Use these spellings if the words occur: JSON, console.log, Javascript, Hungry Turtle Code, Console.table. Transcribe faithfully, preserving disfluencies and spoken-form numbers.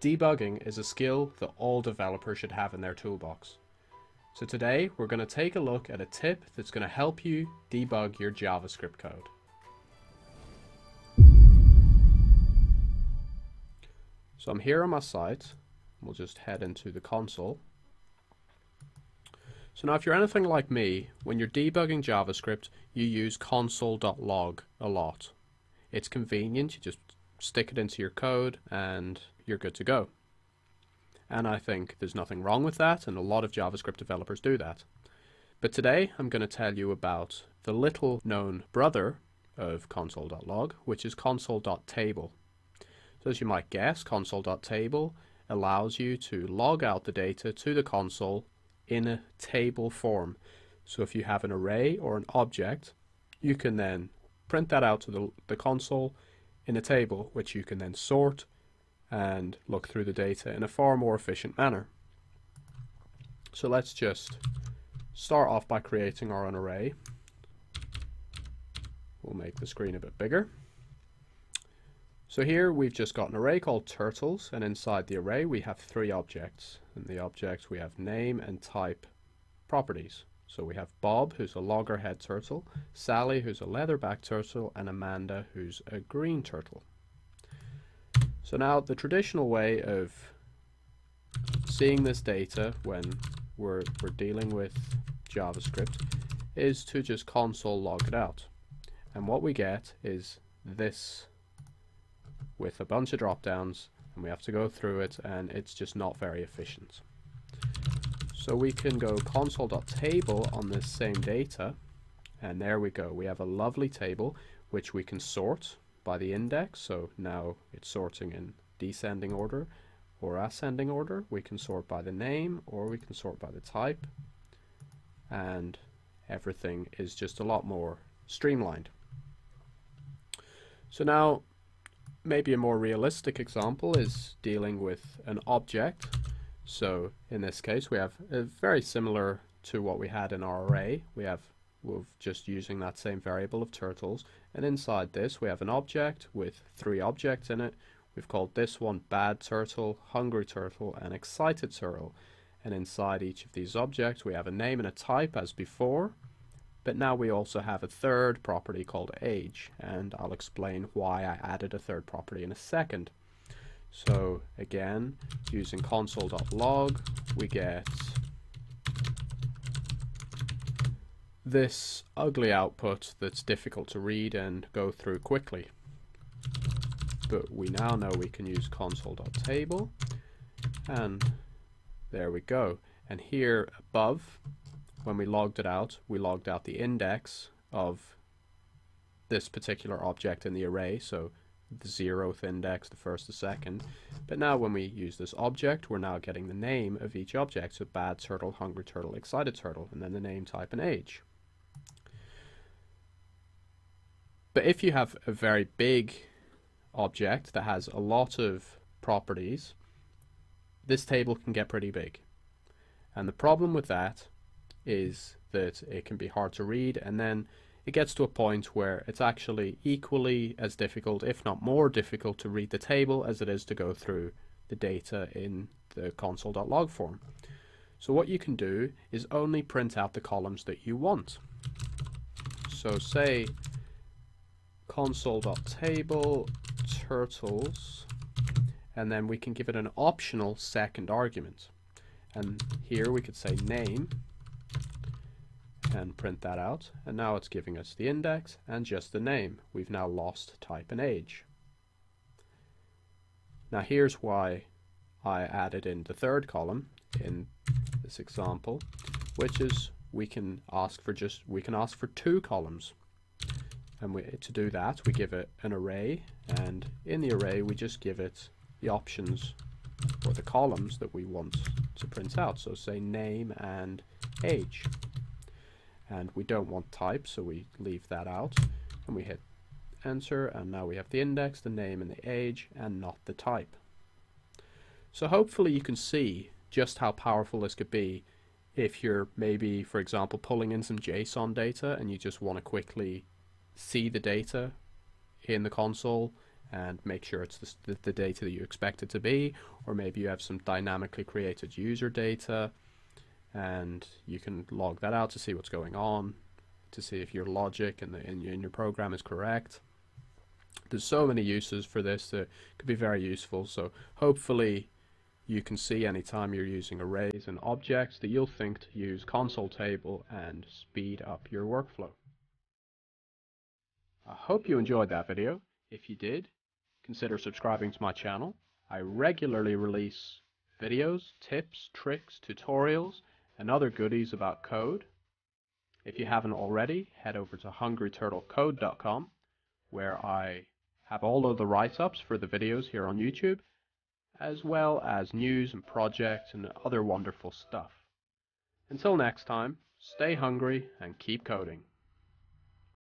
Debugging is a skill that all developers should have in their toolbox. So today we're going to take a look at a tip that's going to help you debug your JavaScript code. So I'm here on my site. We'll just head into the console. So now if you're anything like me, when you're debugging JavaScript, you use console dot log a lot. It's convenient, you just stick it into your code and you're good to go. And I think there's nothing wrong with that, and a lot of JavaScript developers do that. But today I'm going to tell you about the little known brother of console dot log, which is console dot table. So as you might guess, console dot table allows you to log out the data to the console in a table form. So if you have an array or an object, you can then print that out to the, the console in a table, which you can then sort and look through the data in a far more efficient manner. So let's just start off by creating our own array. We'll make the screen a bit bigger. So here we've just got an array called turtles, and inside the array we have three objects. In the objects we have name and type properties. So we have Bob, who's a loggerhead turtle, Sally, who's a leatherback turtle, and Amanda, who's a green turtle. So now the traditional way of seeing this data when we're, we're dealing with JavaScript is to just console log it out. And what we get is this with a bunch of drop downs, and we have to go through it, and it's just not very efficient. So we can go console dot table on this same data, and there we go. We have a lovely table which we can sort by the index, so now it's sorting in descending order or ascending order. We can sort by the name, or we can sort by the type, and everything is just a lot more streamlined. So now maybe a more realistic example is dealing with an object. So in this case we have a very similar to what we had in our array. We have We're just using that same variable of turtles, and inside this we have an object with three objects in it. We've called this one Bad Turtle, Hungry Turtle, and Excited Turtle, and inside each of these objects we have a name and a type as before, but now we also have a third property called age, and I'll explain why I added a third property in a second. So again, using console dot log we get this ugly output that's difficult to read and go through quickly. But we now know we can use console dot table, and there we go. And here above, when we logged it out, we logged out the index of this particular object in the array, so the zeroth index, the first, the second. But now when we use this object, we're now getting the name of each object, so Bad Turtle, Hungry Turtle, Excited Turtle, and then the name, type, and age. But if you have a very big object that has a lot of properties, this table can get pretty big. And the problem with that is that it can be hard to read, and then it gets to a point where it's actually equally as difficult, if not more difficult, to read the table as it is to go through the data in the console dot log form. So what you can do is only print out the columns that you want. So say console dot table turtles, and then we can give it an optional second argument, and here we could say name and print that out, and now it's giving us the index and just the name. We've now lost type and age. Now here's why I added in the third column in this example, which is we can ask for just we can ask for two columns. And we, to do that, we give it an array, and in the array we just give it the options or the columns that we want to print out. So say name and age. And we don't want type, so we leave that out, and we hit enter, and now we have the index, the name, and the age, and not the type. So hopefully you can see just how powerful this could be if you're maybe, for example, pulling in some JSON data and you just want to quickly see the data in the console and make sure it's the, the data that you expect it to be, or maybe you have some dynamically created user data and you can log that out to see what's going on, to see if your logic and the in your, in your program is correct. There's so many uses for this that could be very useful, so hopefully you can see anytime you're using arrays and objects that you'll think to use console.table and speed up your workflow. I hope you enjoyed that video. If you did, consider subscribing to my channel. I regularly release videos, tips, tricks, tutorials, and other goodies about code. If you haven't already, head over to hungry turtle code dot com, where I have all of the write-ups for the videos here on YouTube, as well as news and projects and other wonderful stuff. Until next time, stay hungry and keep coding.